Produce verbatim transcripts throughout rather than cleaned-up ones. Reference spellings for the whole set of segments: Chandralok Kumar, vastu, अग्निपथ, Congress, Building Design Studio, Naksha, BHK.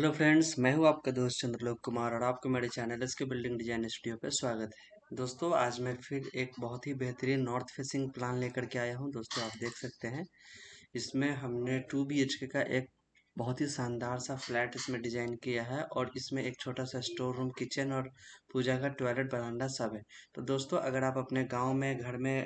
Hello friends, मैं हूं आपका दोस्त चंद्रलोक कुमार और आपको मेरे चैनल इसके बिल्डिंग डिजाइन स्टूडियो पे स्वागत है। दोस्तों, आज मैं फिर एक बहुत ही बेहतरीन नॉर्थ फेसिंग प्लान लेकर के आया हूं। दोस्तों, आप देख सकते हैं इसमें हमने टू बी एच के का एक बहुत ही शानदार सा फ्लैट इसमें डिज़ाइन किया है और इसमें एक छोटा सा स्टोर रूम, किचन और पूजा का टॉयलेट, बरामदा सब है। तो दोस्तों, अगर आप अपने गाँव में घर में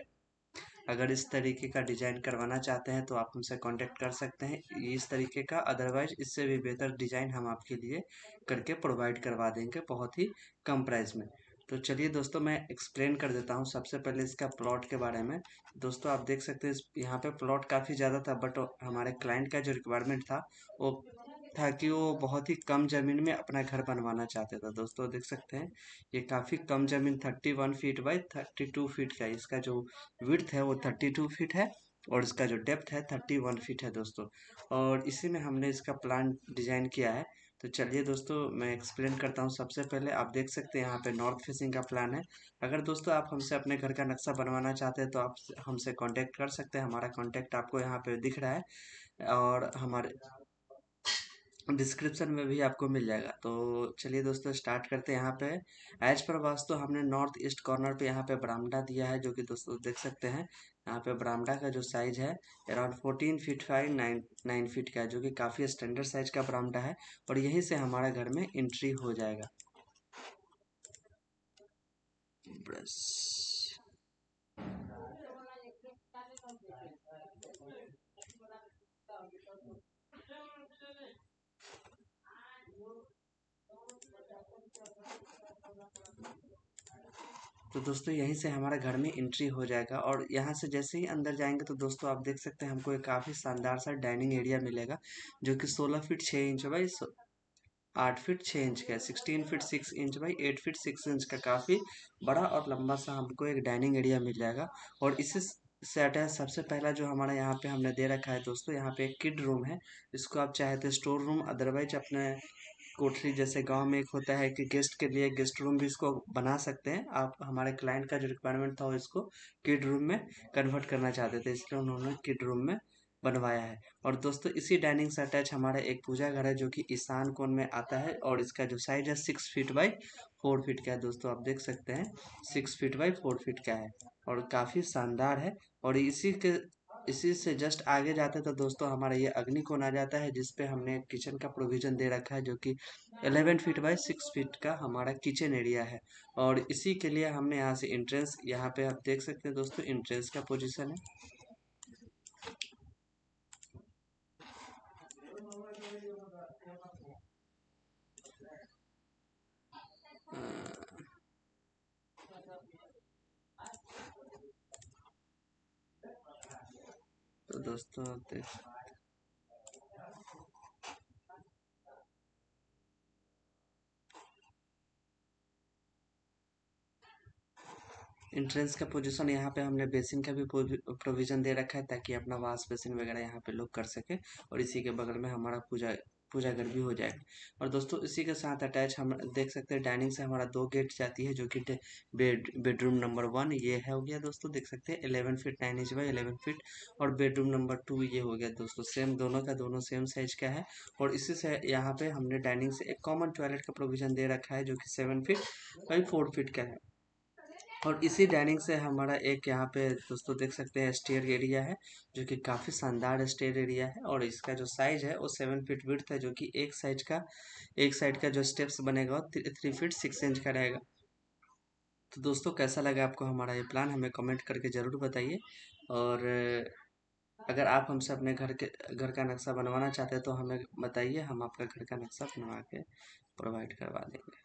अगर इस तरीके का डिज़ाइन करवाना चाहते हैं तो आप हमसे कांटेक्ट कर सकते हैं इस तरीके का। अदरवाइज़ इससे भी बेहतर डिज़ाइन हम आपके लिए करके प्रोवाइड करवा देंगे बहुत ही कम प्राइस में। तो चलिए दोस्तों, मैं एक्सप्लेन कर देता हूं सबसे पहले इसका प्लॉट के बारे में। दोस्तों, आप देख सकते हैं यहाँ पे प्लॉट काफ़ी ज़्यादा था, बट हमारे क्लाइंट का जो रिक्वायरमेंट था वो था कि वो बहुत ही कम ज़मीन में अपना घर बनवाना चाहते था। दोस्तों, देख सकते हैं ये काफ़ी कम ज़मीन, thirty one feet by thirty two feet का इसका जो विड्थ है वो थर्टी टू फीट है और इसका जो डेप्थ है थर्टी वन फीट है दोस्तों। और इसी में हमने इसका प्लान डिज़ाइन किया है। तो चलिए दोस्तों, मैं एक्सप्लेन करता हूँ सबसे पहले। आप देख सकते हैं यहाँ पे नॉर्थ फेसिंग का प्लान है। अगर दोस्तों आप हमसे अपने घर का नक्शा बनवाना चाहते हैं तो आप हमसे कांटेक्ट कर सकते हैं। हमारा कांटेक्ट आपको यहाँ पे दिख रहा है और हमारे डिस्क्रिप्शन में भी आपको मिल जाएगा। तो चलिए दोस्तों, स्टार्ट करते हैं। यहाँ पे एज पर वास्तु हमने नॉर्थ ईस्ट कॉर्नर पे यहाँ पे बरामदा दिया है, जो कि दोस्तों देख सकते हैं यहाँ पे बरामदा का जो साइज है around fourteen feet five nine nine feet का है, जो कि काफ़ी स्टैंडर्ड साइज का बरामदा है और यहीं से हमारा घर में एंट्री हो जाएगा। तो दोस्तों, यहीं से हमारा घर में एंट्री हो जाएगा और यहाँ से जैसे ही अंदर जाएंगे तो दोस्तों आप देख सकते हैं हमको एक काफ़ी शानदार सा डाइनिंग एरिया मिलेगा, जो कि सोलह फीट छः इंच बाई आठ फीट छः इंच का, sixteen feet six inch by eight feet six inch का काफ़ी बड़ा और लंबा सा हमको एक डाइनिंग एरिया मिल जाएगा। और इसे सेट है सबसे पहला जो हमारा यहाँ पे हमने दे रखा है। दोस्तों, यहाँ पे एक किड रूम है, इसको आप चाहे तो स्टोर रूम, अदरवाइज अपने कोठरी, जैसे गांव में एक होता है कि गेस्ट के लिए गेस्ट रूम भी इसको बना सकते हैं। आप हमारे क्लाइंट का जो रिक्वायरमेंट था वो इसको किड रूम में कन्वर्ट करना चाहते थे, इसलिए उन्होंने किड रूम में बनवाया है। और दोस्तों, इसी डाइनिंग से अटैच हमारा एक पूजा घर है, जो कि ईशान कोण में आता है और इसका जो साइज है six feet by four feet का है। दोस्तों, आप देख सकते हैं six feet by four feet का है और काफ़ी शानदार है। और इसी के इसी से जस्ट आगे जाते तो दोस्तों हमारा ये अग्नि कोण आ जाता है, जिस पे हमने किचन का प्रोविज़न दे रखा है, जो कि eleven feet by six feet का हमारा किचन एरिया है। और इसी के लिए हमने यहाँ से एंट्रेंस, यहाँ पे आप देख सकते हैं दोस्तों एंट्रेंस का पोजीशन है। तो दोस्तों, एंट्रेंस का पोजीशन यहाँ पे हमने बेसिन का भी प्रोविज़न दे रखा है ताकि अपना वाश बेसिन वगैरह यहाँ पे लोग कर सके। और इसी के बगल में हमारा पूजा पूजा घर भी हो जाएगा। और दोस्तों, इसी के साथ अटैच हम देख सकते हैं डाइनिंग से हमारा दो गेट जाती है, जो कि बेड बेडरूम नंबर वन ये है हो गया। दोस्तों, देख सकते हैं eleven feet nine inch by eleven feet और बेडरूम नंबर टू ये हो गया। दोस्तों, सेम दोनों का दोनों सेम साइज का है। और इसी से यहाँ पे हमने डाइनिंग से एक कॉमन टॉयलेट का प्रोविज़न दे रखा है, जो कि seven feet by four feet का है। और इसी डाइनिंग से हमारा एक यहाँ पे दोस्तों देख सकते हैं स्टेयर एरिया है, जो कि काफ़ी शानदार स्टेयर एरिया है। और इसका जो साइज है वो सेवन फीट विड्थ है, जो कि एक साइज का एक साइड का जो स्टेप्स बनेगा वो थ्री फीट सिक्स इंच का रहेगा। तो दोस्तों, कैसा लगा आपको हमारा ये प्लान, हमें कमेंट करके ज़रूर बताइए। और अगर आप हमसे अपने घर के घर का नक्शा बनवाना चाहते हैं तो हमें बताइए, हम आपका घर का नक्शा बनवा के प्रोवाइड करवा देंगे।